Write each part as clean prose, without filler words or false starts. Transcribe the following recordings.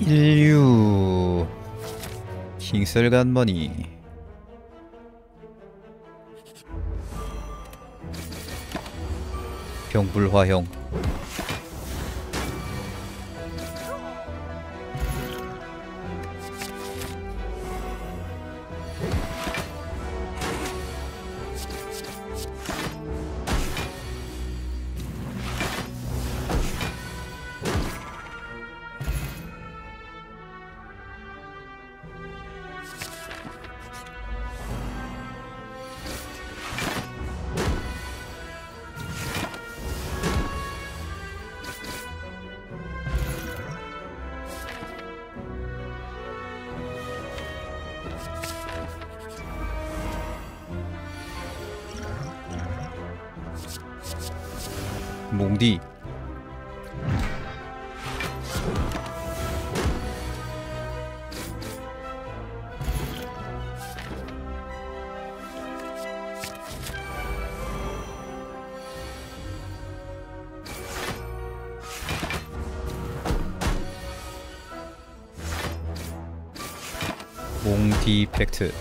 인류 킹설간머니 병불화형 몽디 몽디 팩트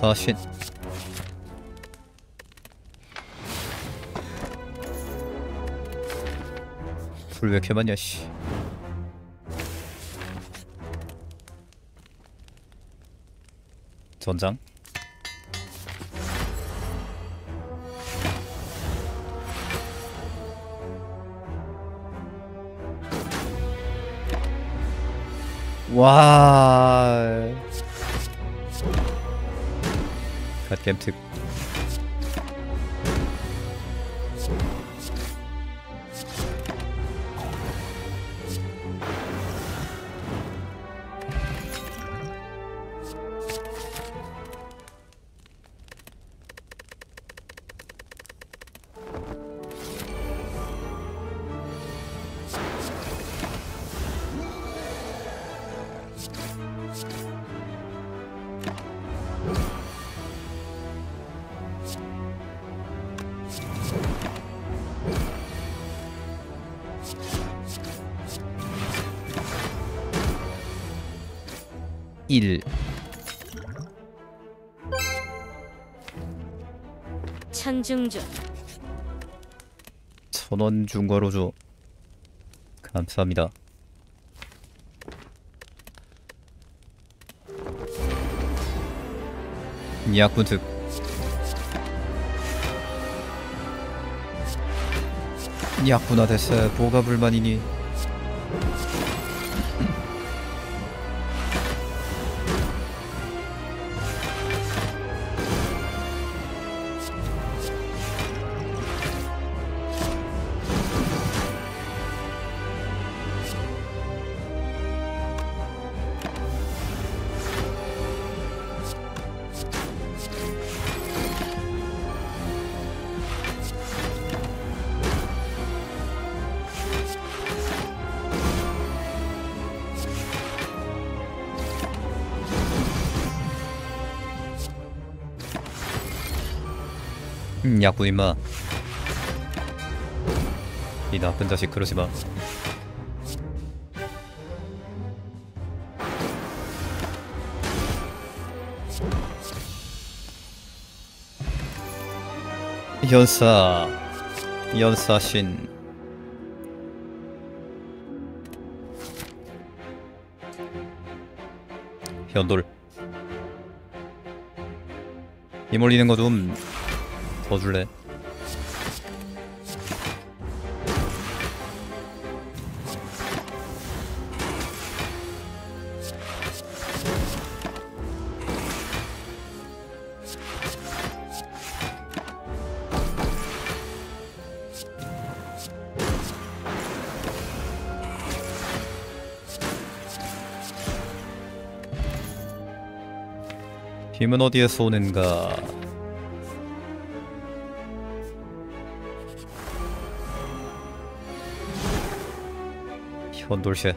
사신 불 왜 이렇게 많냐 씨 전장 와 갓겜 특 천중전 1000원 중과로 줘 감사합니다 약분특 약분화 됐어요 뭐가 불만이니 야구 임마 이 나쁜 자식 그러지마 연사 연사신 현돌 이 몰리는거 좀 더 줄래? 힘은 어디에서 오는가? 혼돌쉣.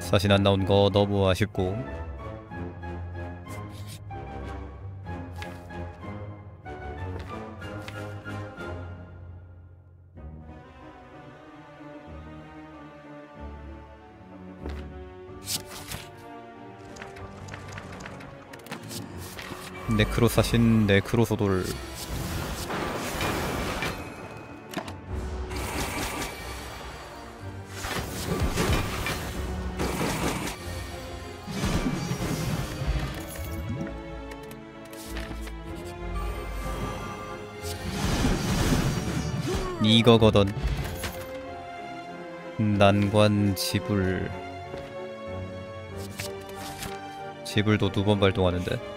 사실 안 나온 거 너무 아쉽고. 네크로사신, 네크로소돌. 이거거든. 난관 지불. 지불도 두 번 발동하는데.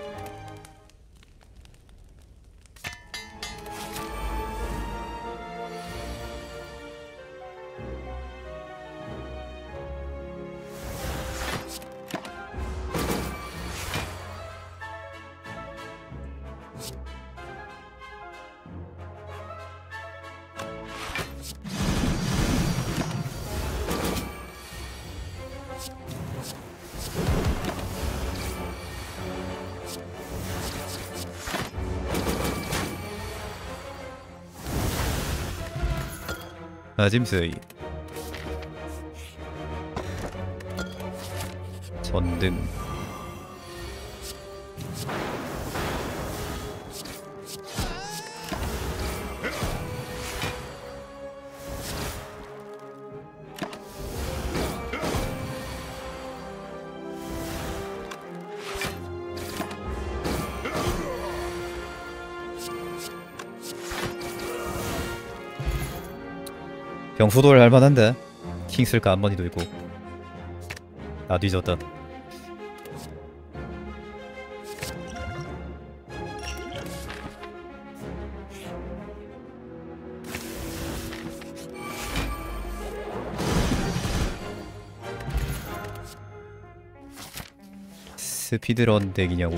아짐스의 전등. 병수돌 할만한데. 킹슬까 앞머니도 있고. 아 뒤졌다. 스피드런 덱이냐고.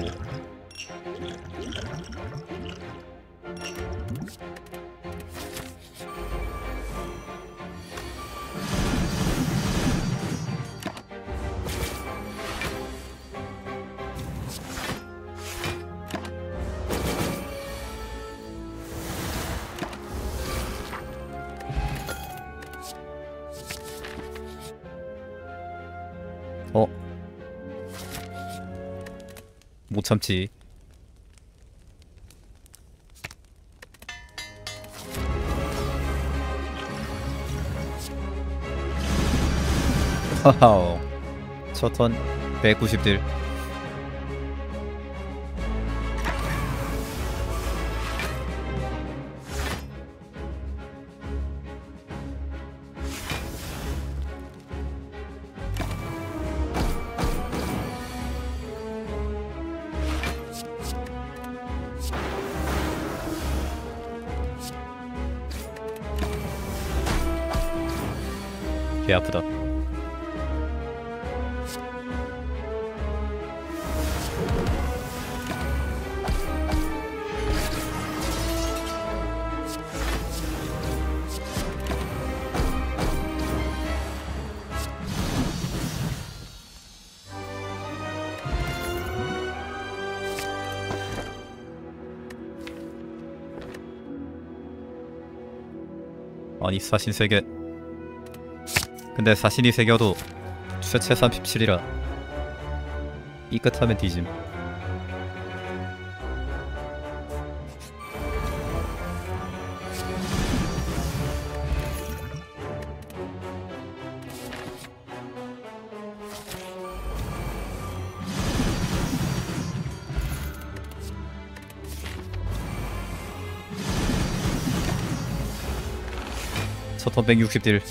못 참지. 하하오. 첫 턴 190딜. 개 아프다. 아니 사신 세계. 근데 사신이 새겨도 최체 37이라 삐끗하면 뒤짐. 첫 턴 160딜.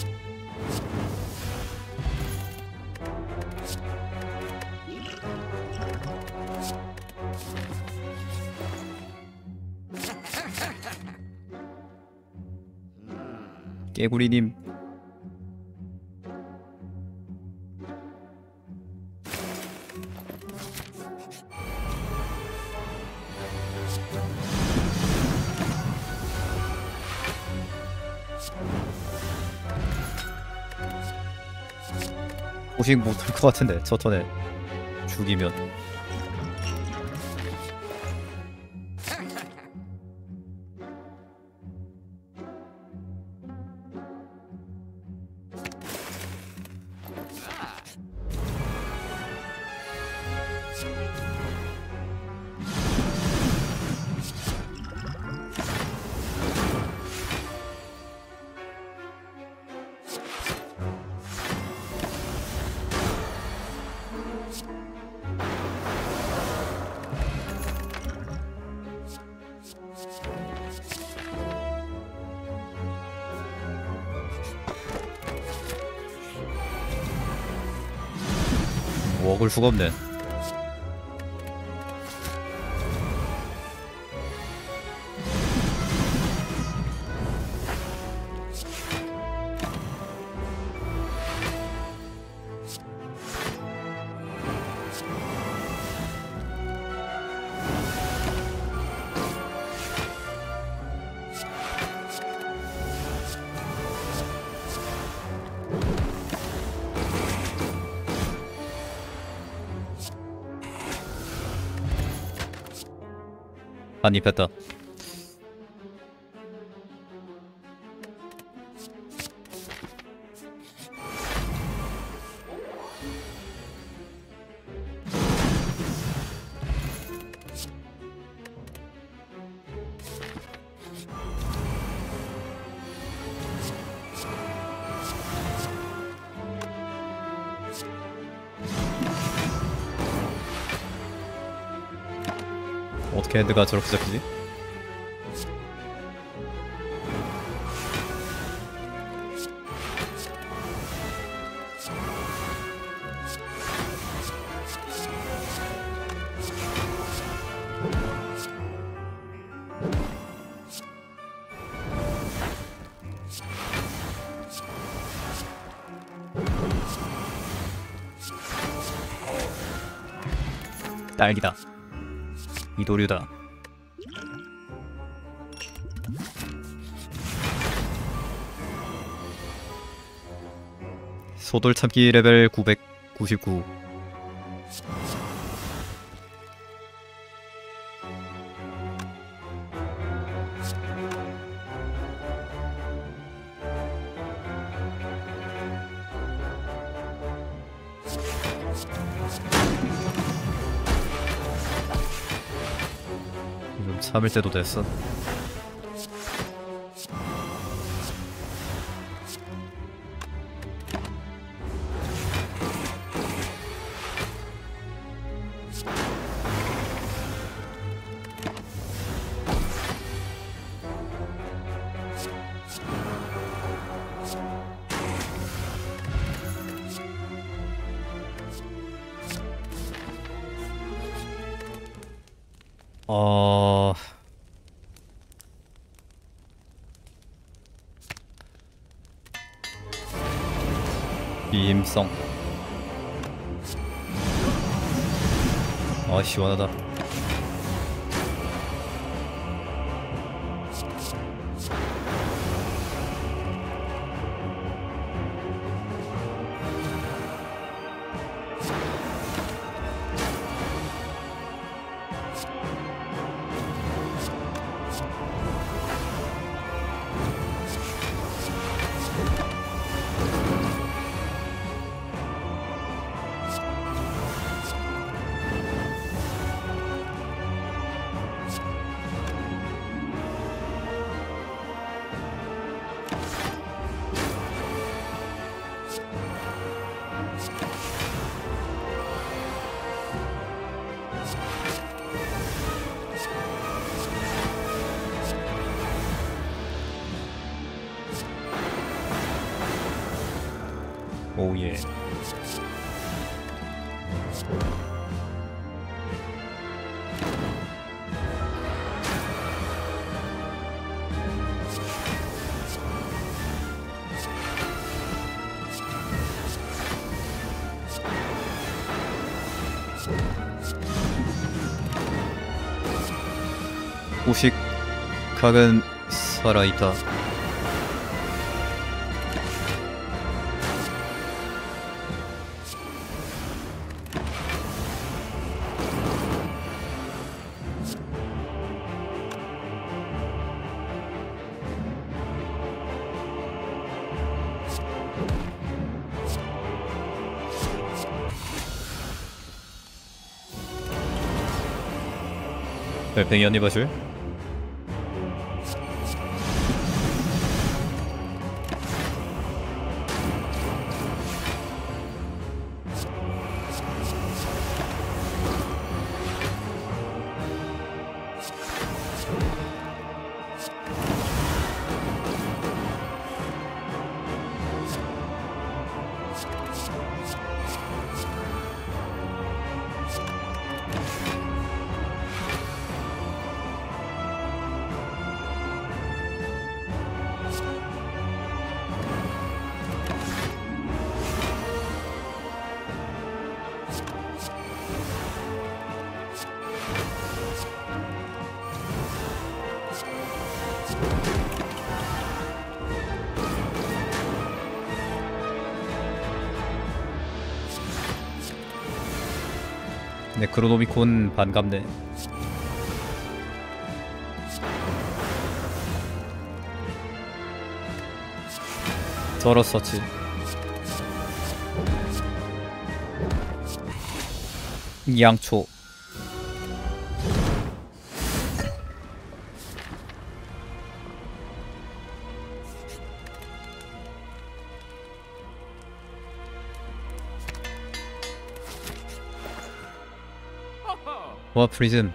깨구리님. 오식 못할 것 같은데 저 턴에 죽이면. 먹을 수가 없네. 반입했다. 어떻게 헤드가 저렇게 잡히지? 딸기다. 이도류다. 소돌 참기 레벨 999. 참을 때도 됐어. 비임성. 아, 시원하다. 오예. 오식 각은 살아있다. 달팽이 한입 하실? 네크로노미콘 반갑네. 쩔었었지. 양초 와 프리즘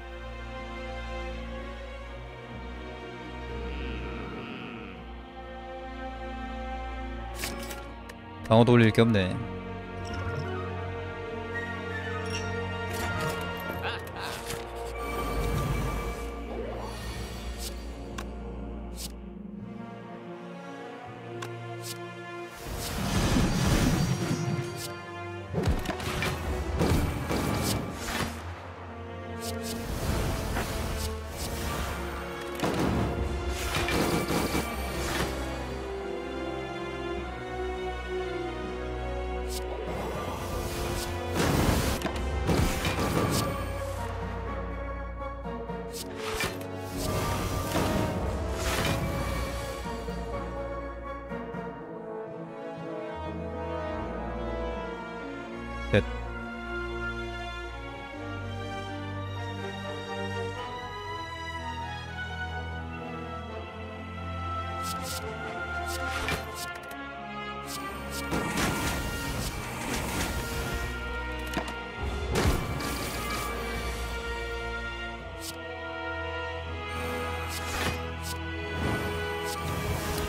방어도 올릴 게 없네.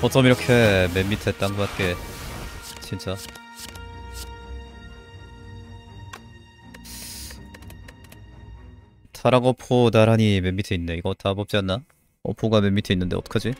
어쩜 이렇게 맨 밑에 땅 밖에 진짜 타락어포 나란히 맨 밑에 있네. 이거 다 뽑지 않나? 어포가 맨 밑에 있는데 어떡하지?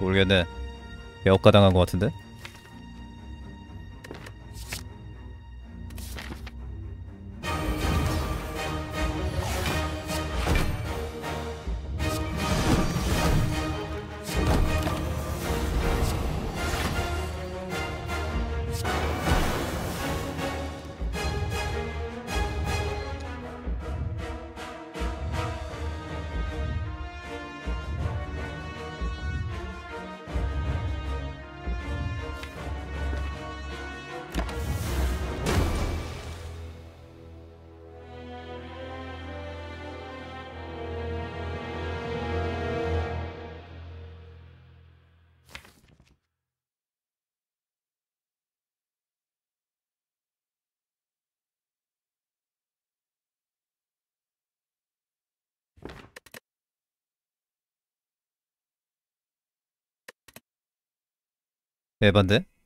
모르겠네. 매혹가 당한 것 같은데? 에반데?